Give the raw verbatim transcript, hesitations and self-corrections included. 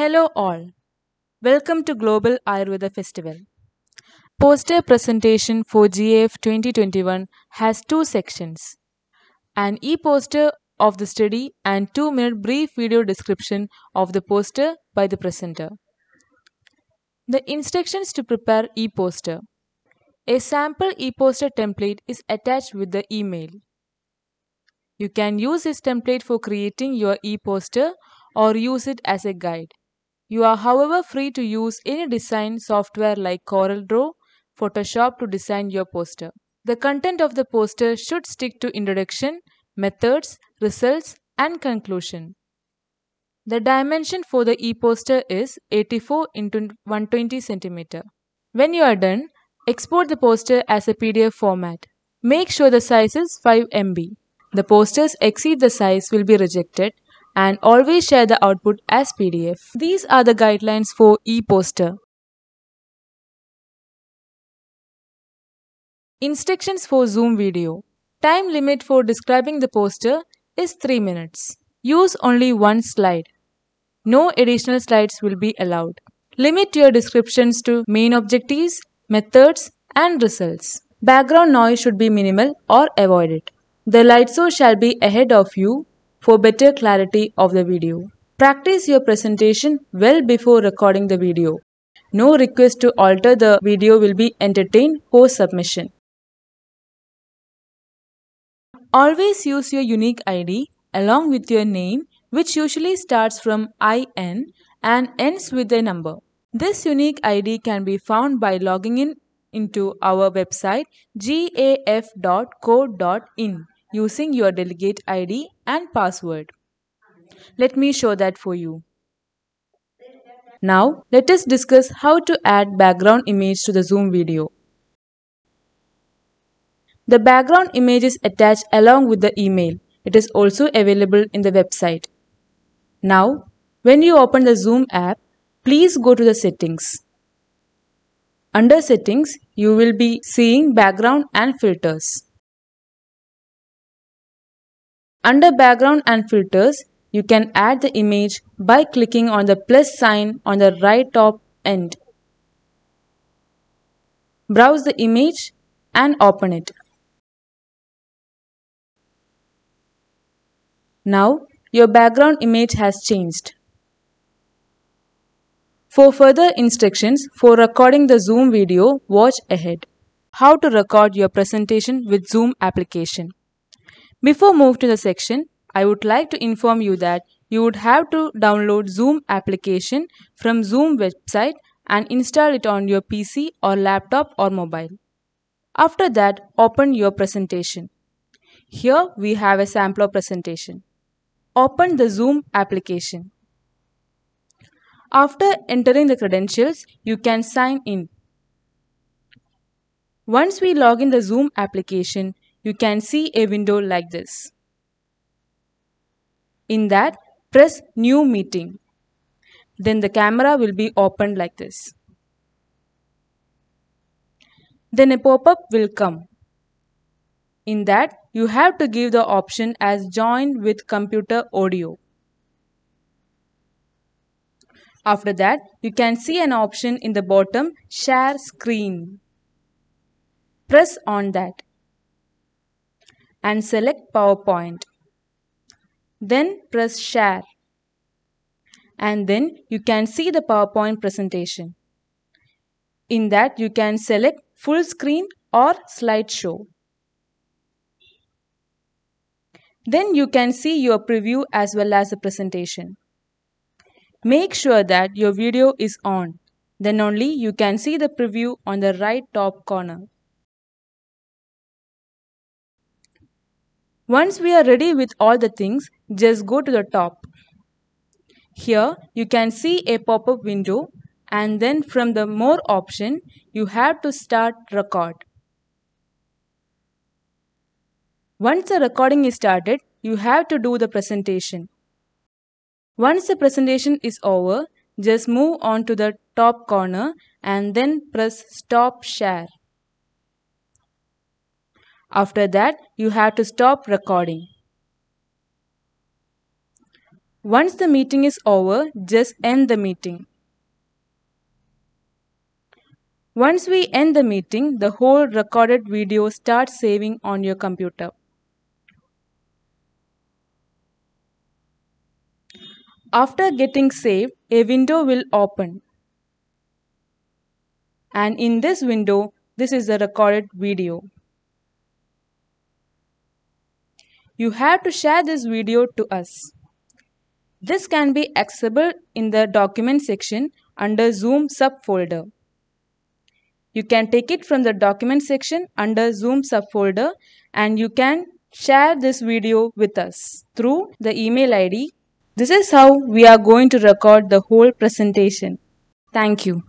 Hello all. Welcome to Global Ayurveda Festival. Poster presentation for G A F twenty twenty-one has two sections. An e-poster of the study and two minute brief video description of the poster by the presenter. The instructions to prepare e-poster. A sample e-poster template is attached with the email. You can use this template for creating your e-poster or use it as a guide. You are however free to use any design software like CorelDraw, Photoshop to design your poster. The content of the poster should stick to introduction, methods, results and conclusion. The dimension for the e-poster is eighty-four into one hundred twenty centimeters. When you are done, export the poster as a P D F format. Make sure the size is five megabytes. The posters exceed the size will be rejected, and always share the output as P D F. These are the guidelines for e-poster. Instructions for Zoom video. Time limit for describing the poster is three minutes. Use only one slide. No additional slides will be allowed. Limit your descriptions to main objectives, methods, and results. Background noise should be minimal or avoided. The light source shall be ahead of you for better clarity of the video. Practice your presentation well before recording the video. No request to alter the video will be entertained post submission. Always use your unique I D along with your name, which usually starts from I N and ends with a number. This unique I D can be found by logging in into our website gaf dot co dot in using your delegate I D and password. Let me show that for you. Now, let us discuss how to add background image to the Zoom video. The background image is attached along with the email. It is also available in the website. Now, when you open the Zoom app, please go to the settings. Under settings, you will be seeing background and filters. Under background and filters, you can add the image by clicking on the plus sign on the right top end. Browse the image and open it. Now, your background image has changed. For further instructions for recording the Zoom video, watch ahead. How to record your presentation with Zoom application. Before move to the section, I would like to inform you that you would have to download Zoom application from Zoom website and install it on your P C or laptop or mobile. After that, open your presentation. Here we have a sample of presentation. Open the Zoom application. After entering the credentials, you can sign in. Once we log in the Zoom application, you can see a window like this. In that, press New Meeting. Then the camera will be opened like this. Then a pop-up will come. In that, you have to give the option as Join with Computer Audio. After that, you can see an option in the bottom, Share Screen. Press on that and select PowerPoint. Then press Share. And then you can see the PowerPoint presentation. In that, you can select Full Screen or Slideshow. Then you can see your preview as well as the presentation. Make sure that your video is on. Then only you can see the preview on the right top corner. Once we are ready with all the things, just go to the top. Here you can see a pop-up window, and then from the More option, you have to start record. Once the recording is started, you have to do the presentation. Once the presentation is over, just move on to the top corner and then press Stop Share. After that, you have to stop recording. Once the meeting is over, just end the meeting. Once we end the meeting, the whole recorded video starts saving on your computer. After getting saved, a window will open. And in this window, this is the recorded video. You have to share this video to us. This can be accessible in the document section under Zoom subfolder. You can take it from the document section under Zoom subfolder and you can share this video with us through the email I D. This is how we are going to record the whole presentation. Thank you.